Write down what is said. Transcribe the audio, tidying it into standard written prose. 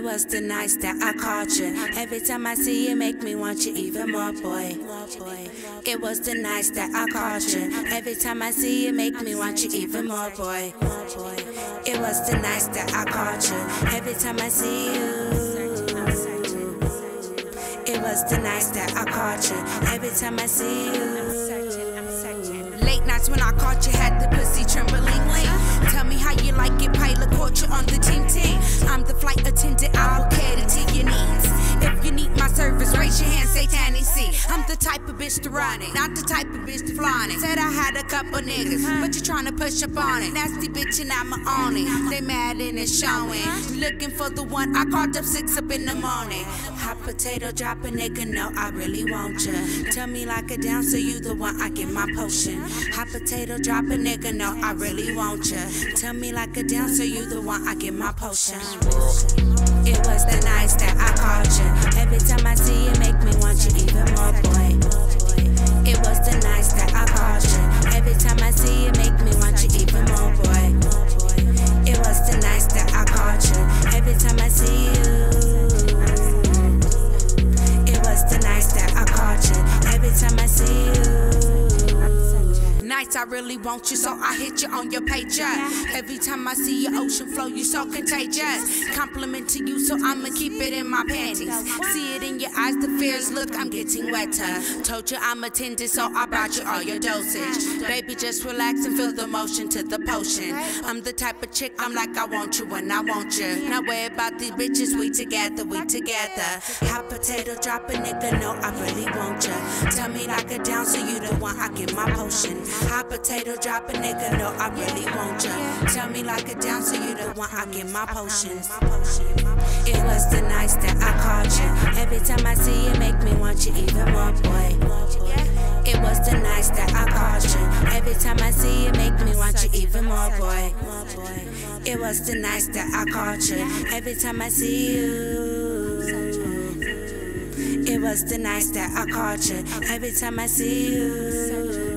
It was the nights that I caught you. Every time I see you, make me want you even more, boy. It was the nights that I caught you. Every time I see you, make me want you even more, boy. It was the nights that I caught you. Every time I see you. It was the nights that I caught you. Every time I see you. Late nights when I caught you, had the pussy trembling. Tell me how you like it, pilot caught you on the team. I'm the flight attendant, I will cater to your needs. If you need my service, raise your hand, say Tanny C. I'm the type of bitch to run it, not the type of bitch to flaunt it. Said I had a couple niggas, but you tryna push up on it. Nasty bitch and I'ma own it, they mad and it's showing. Looking for the one, I called up 6 in the morning. Hot potato drop a nigga, no, I really want ya. Tell me like a down, so you the one, I get my potion. Hot potato drop a nigga, no, I really want ya. Tell me like a down, so you the one, I get my potion. It was the nights that I caught you. Every time I see you, make me want you even more, boy. It was the nights that I caught you. Every time I see you, make me want you even more, boy. It was the nights that I caught you. Every time I see you. It was the nights that I caught you. Every time I see you. I really want you, so I hit you on your pager. Every time I see your ocean flow, you so contagious. Compliment to you, so I'ma keep it in my panties. See it in your eyes, the fears, look, I'm getting wetter. Told you I'm attended, so I brought you all your dosage. Baby, just relax and feel the motion to the potion. I'm the type of chick, I'm like, I want you when I want you. Not worry about these bitches, we together, we together. Hot potato drop a nigga, no, I really want you. Tell me like a down, so you the one, I get my potion. Hot potato drop a nigga, no, I really want ya. Tell me like a down, so you the one, I get my potions. It was the nights that I caught you. Every time I see you, make me want you even more, boy. It was the nights that I caught you. Every time I see you, make me want you even more, boy. It was the nights that I caught you. Every time I see you. It was the nights that I caught you. Every time I see you.